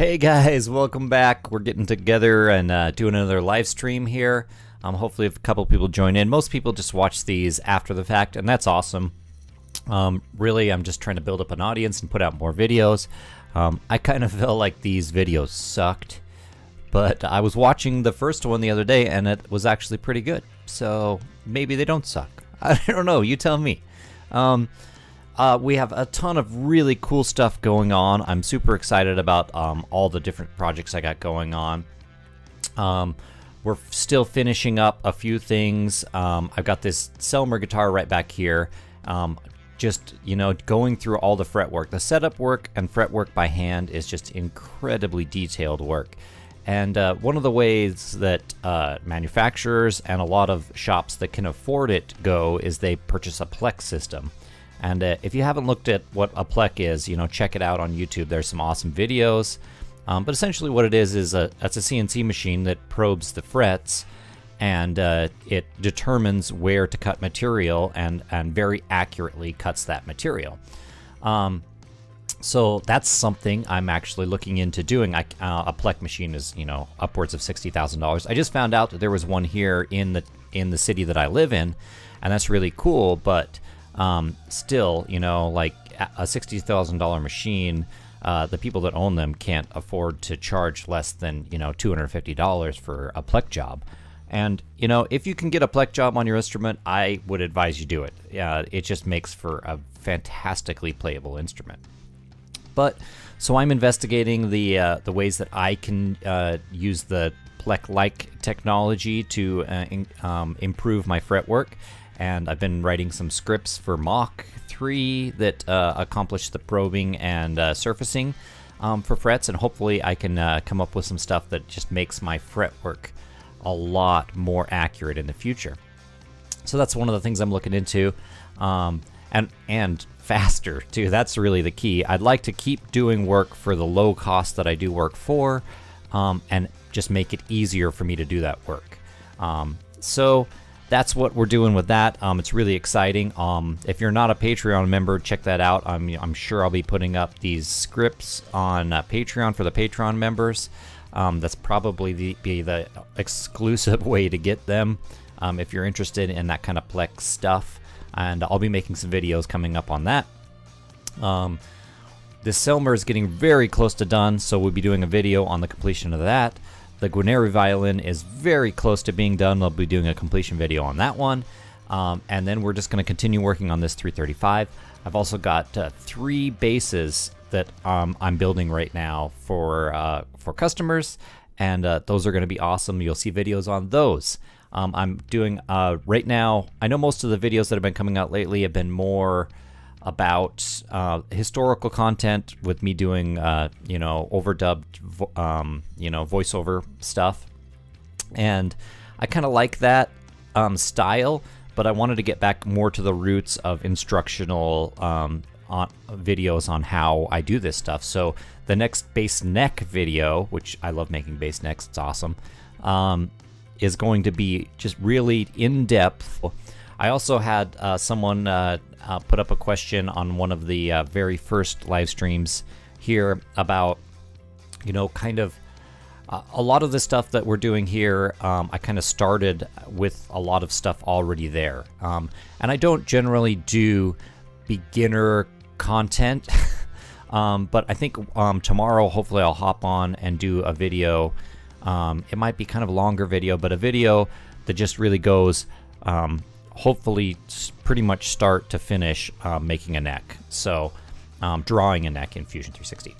Hey guys, welcome back. We're getting together and doing another live stream here. Hopefully a couple people join in. Most people just watch these after the fact, and that's awesome. Really, I'm just trying to build up an audience and put out more videos. I kind of feel like these videos sucked, but I was watching the first one the other day and it was actually pretty good. So maybe they don't suck. I don't know, you tell me. We have a ton of really cool stuff going on. I'm super excited about all the different projects I got going on. We're still finishing up a few things. I've got this Selmer guitar right back here. Just, you know, going through all the fretwork. The setup work and fretwork by hand is just incredibly detailed work. And one of the ways that manufacturers and a lot of shops that can afford it go is they purchase a Plek system. And if you haven't looked at what a Plek is, you know, check it out on YouTube. There's some awesome videos. But essentially what it is it's a CNC machine that probes the frets, and it determines where to cut material and very accurately cuts that material. So that's something I'm actually looking into doing. A Plek machine is, you know, upwards of $60,000. I just found out that there was one here in the city that I live in, and that's really cool, but still, you know, like a $60,000 machine, the people that own them can't afford to charge less than, you know, $250 for a Plek job. And, you know, if you can get a Plek job on your instrument, I would advise you do it. Yeah, it just makes for a fantastically playable instrument. But, so I'm investigating the ways that I can use the Plek-like technology to improve my fretwork. And I've been writing some scripts for Mach 3 that accomplish the probing and surfacing for frets, and hopefully I can come up with some stuff that just makes my fretwork a lot more accurate in the future. So that's one of the things I'm looking into, and faster too. That's really the key. I'd like to keep doing work for the low cost that I do work for, and just make it easier for me to do that work. So that's what we're doing with that. It's really exciting. If you're not a Patreon member, check that out. I'm sure I'll be putting up these scripts on Patreon for the Patreon members. That's probably the exclusive way to get them if you're interested in that kind of Plek stuff. And I'll be making some videos coming up on that. The Selmer is getting very close to done, so we'll be doing a video on the completion of that. The Guarneri violin is very close to being done. I'll be doing a completion video on that one. And then we're just going to continue working on this 335. I've also got 3 bases that I'm building right now for customers. And those are going to be awesome. You'll see videos on those. I'm doing right now, I know most of the videos that have been coming out lately have been more about historical content with me doing, you know, overdubbed, you know, voiceover stuff. And I kind of like that style, but I wanted to get back more to the roots of instructional videos on how I do this stuff. So the next bass neck video, which I love making bass necks, it's awesome, is going to be just really in-depth. I also had someone put up a question on one of the very first live streams here about, you know, kind of A lot of the stuff that we're doing here, I kind of started with a lot of stuff already there. And I don't generally do beginner content, but I think tomorrow, hopefully I'll hop on and do a video. It might be kind of a longer video, but a video that just really goes, hopefully pretty much start to finish making a neck. So drawing a neck in Fusion 360.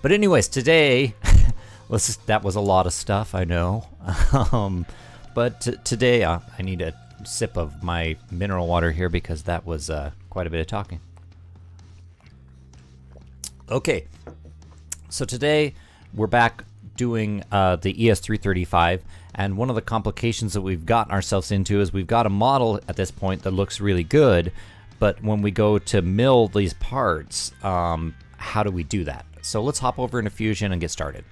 But anyways, today, that was a lot of stuff, I know. But today I need a sip of my mineral water here because that was quite a bit of talking. Okay, so today we're back doing the ES-335, and one of the complications that we've gotten ourselves into is we've got a model at this point that looks really good, but when we go to mill these parts, how do we do that? So let's hop over into Fusion and get started.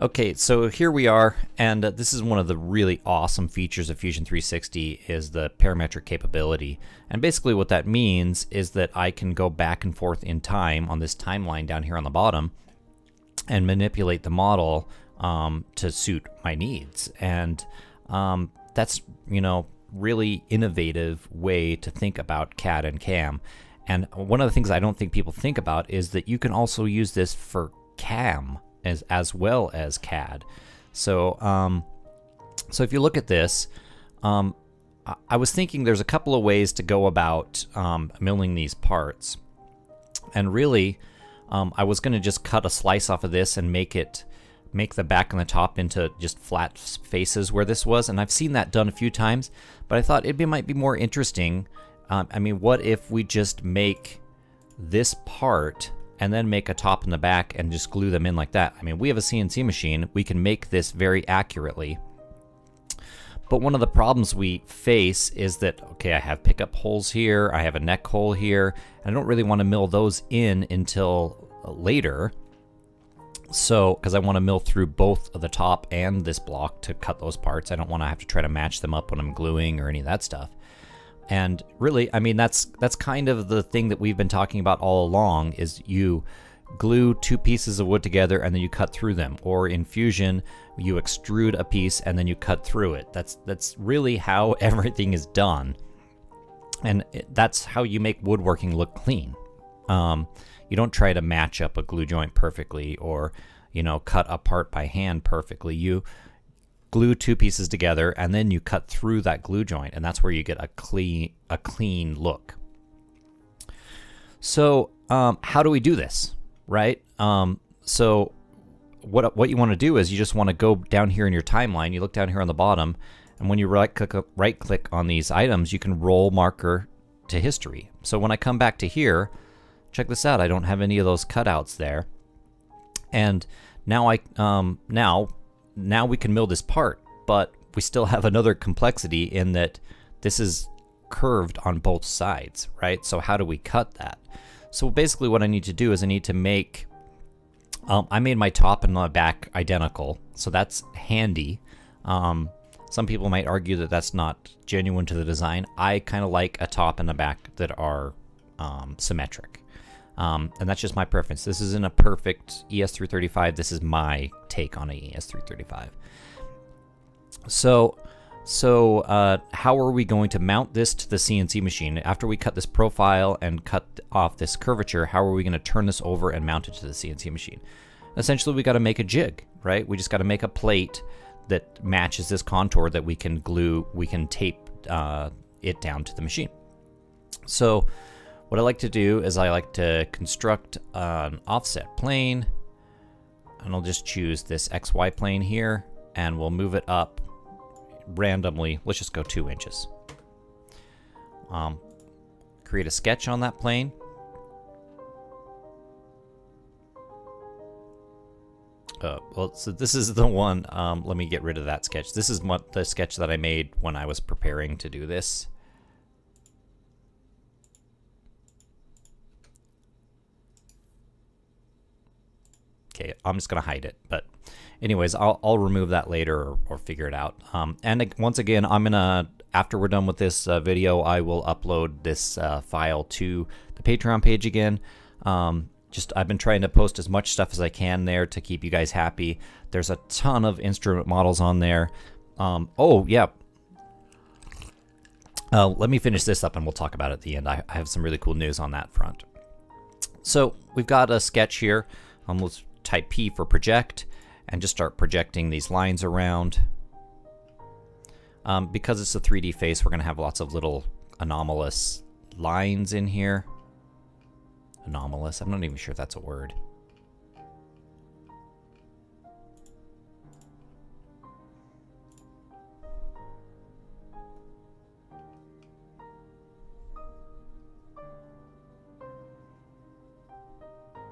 Okay, so here we are, and this is one of the really awesome features of Fusion 360 is the parametric capability. And basically what that means is that I can go back and forth in time on this timeline down here on the bottom and manipulate the model to suit my needs. And that's, you know, really innovative way to think about CAD and CAM. And one of the things I don't think people think about is that you can also use this for CAM as well as CAD. So so if you look at this, I was thinking there's a couple of ways to go about milling these parts. And really, I was going to just cut a slice off of this and make the back and the top into just flat faces where this was. And I've seen that done a few times, but I thought it might be more interesting. I mean, what if we just make this part and then make a top and the back and just glue them in like that? I mean, we have a CNC machine. We can make this very accurately. But one of the problems we face is that, okay, I have pickup holes here. I have a neck hole here. I don't really want to mill those in until later. So, because I want to mill through both of the top and this block to cut those parts. I don't want to have to try to match them up when I'm gluing or any of that stuff. And really, I mean, that's kind of the thing that we've been talking about all along is you glue two pieces of wood together and then you cut through them. Or in Fusion, you extrude a piece and then you cut through it. That's really how everything is done. And that's how you make woodworking look clean. You don't try to match up a glue joint perfectly or, you know, cut a part by hand perfectly. You glue two pieces together and then you cut through that glue joint, and that's where you get a clean look. So how do we do this, right? So what you want to do is you just want to go down here in your timeline. You look down here on the bottom, and when you right click on these items, you can roll marker to history. So when I come back to here, check this out. I don't have any of those cutouts there, and now now we can mill this part, but we still have another complexity in that this is curved on both sides, right? So how do we cut that? So basically what I need to do is I need to make, I made my top and my back identical, so that's handy. Some people might argue that that's not genuine to the design. I kind of like a top and a back that are symmetric. And that's just my preference. This isn't a perfect ES-335. This is my take on an ES-335. So how are we going to mount this to the CNC machine? After we cut this profile and cut off this curvature, how are we going to turn this over and mount it to the CNC machine? Essentially, we got to make a jig, right? We just got to make a plate that matches this contour that we can glue, we can tape it down to the machine. So what I like to do is I like to construct an offset plane, and I'll just choose this XY plane here, and we'll move it up randomly. Let's just go 2 inches. Create a sketch on that plane. Well, so this is the one, let me get rid of that sketch. This is the sketch that I made when I was preparing to do this. Okay, I'm just going to hide it, but anyways, I'll remove that later or figure it out. And once again, I'm going to, after we're done with this video, I will upload this file to the Patreon page again. just I've been trying to post as much stuff as I can there to keep you guys happy. There's a ton of instrument models on there. Oh, yeah. Let me finish this up and we'll talk about it at the end. I have some really cool news on that front. So we've got a sketch here. Let's type P for project and just start projecting these lines around. Because it's a 3D face, we're going to have lots of little anomalous lines in here. Anomalous. I'm not even sure if that's a word.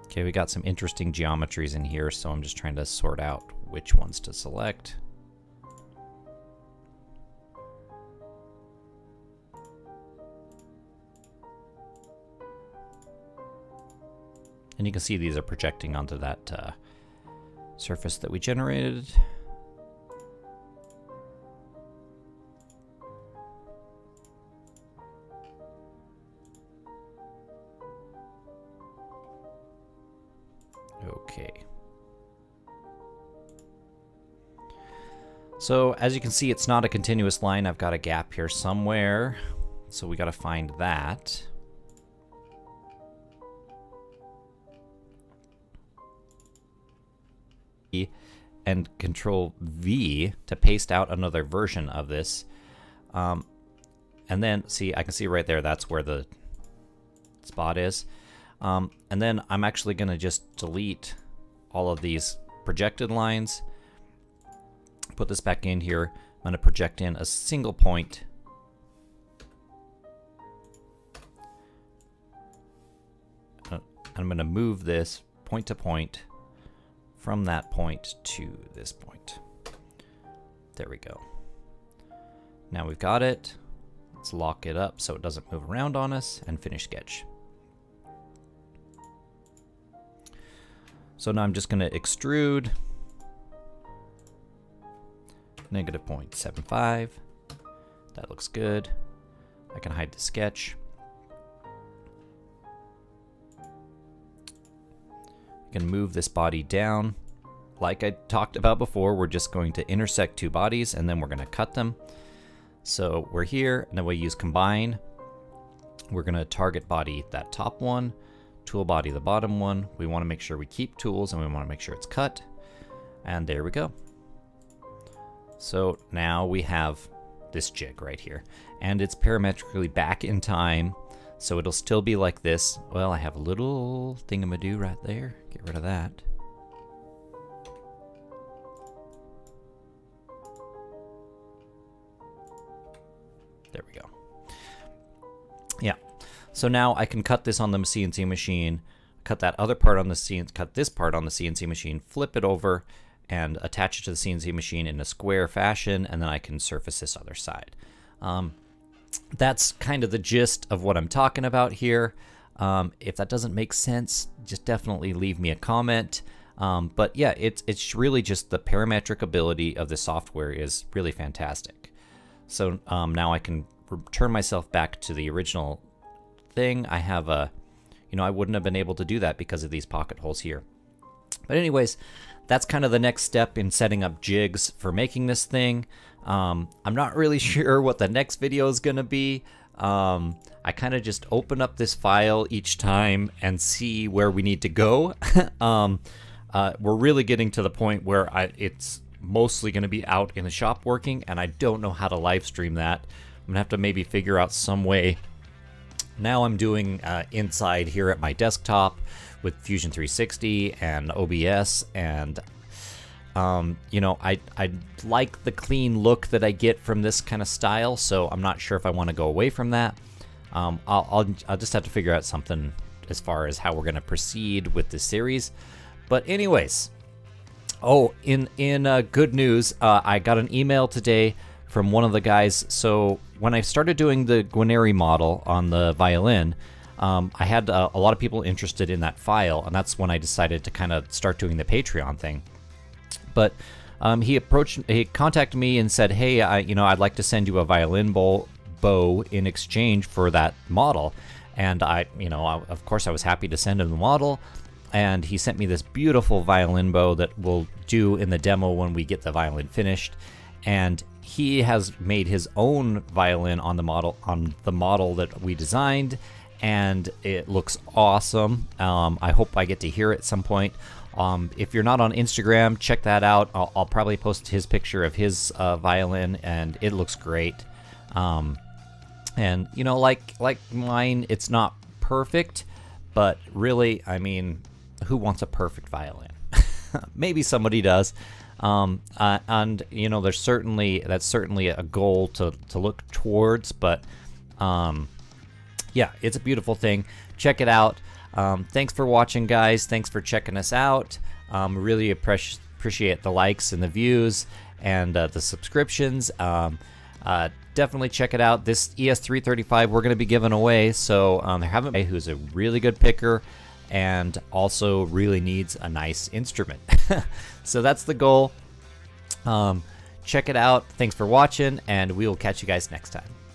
Okay, we got some interesting geometries in here, so I'm just trying to sort out which ones to select. And you can see these are projecting onto that surface that we generated. Okay. So as you can see, it's not a continuous line. I've got a gap here somewhere, so we got to find that. And Control V to paste out another version of this. And then see, I can see right there, that's where the spot is. And then I'm actually going to just delete all of these projected lines, put this back in here. I'm going to project in a single point. I'm going to move this point to point from that point to this point. There we go. Now we've got it. Let's lock it up so it doesn't move around on us and finish sketch. So now I'm just going to extrude -0.75. That looks good. I can hide the sketch. Can move this body down. Like I talked about before, we're just going to intersect two bodies and then we're going to cut them. So we're here, and then we use combine. We're going to target body that top one, tool body the bottom one. We want to make sure we keep tools and we want to make sure it's cut. And there we go. So now we have this jig right here, and it's parametrically back in time. So it'll still be like this. Well, I have a little thingamadoo right there. Get rid of that. There we go. Yeah. So now I can cut this on the CNC machine, cut that other part on the CNC, cut this part on the CNC machine, flip it over and attach it to the CNC machine in a square fashion, and then I can surface this other side. That's kind of the gist of what I'm talking about here. If that doesn't make sense, just definitely leave me a comment. But yeah, it's really just the parametric ability of the software is really fantastic. So now I can return myself back to the original thing. I have a, you know, I wouldn't have been able to do that because of these pocket holes here. But anyways, that's kind of the next step in setting up jigs for making this thing. I'm not really sure what the next video is going to be. I kind of just open up this file each time and see where we need to go. We're really getting to the point where it's mostly going to be out in the shop working, and I don't know how to live stream that. I'm going to have to maybe figure out some way. Now I'm doing inside here at my desktop with Fusion 360 and OBS, and you know, I like the clean look that I get from this kind of style, so I'm not sure if I want to go away from that. I'll just have to figure out something as far as how we're going to proceed with this series. But anyways, oh, in good news, I got an email today from one of the guys. So when I started doing the Guarneri model on the violin, I had a lot of people interested in that file, and that's when I decided to kind of start doing the Patreon thing. But he contacted me and said, "Hey, you know, I'd like to send you a violin bow in exchange for that model." And I, you know, of course, I was happy to send him the model. And he sent me this beautiful violin bow that we'll do in the demo when we get the violin finished. And he has made his own violin on the model that we designed, and it looks awesome. I hope I get to hear it at some point. If you're not on Instagram, check that out. I'll probably post his picture of his violin, and it looks great. And you know, like mine, it's not perfect, but really, I mean, who wants a perfect violin? Maybe somebody does. And you know, there's certainly, that's certainly a goal to look towards, but yeah, it's a beautiful thing. Check it out. Thanks for watching, guys. Thanks for checking us out. Really appreciate the likes and the views and the subscriptions. Definitely check it out. This ES-335 we're going to be giving away, so there haven't been who's a really good picker and also really needs a nice instrument. So that's the goal. Check it out. Thanks for watching, and we will catch you guys next time.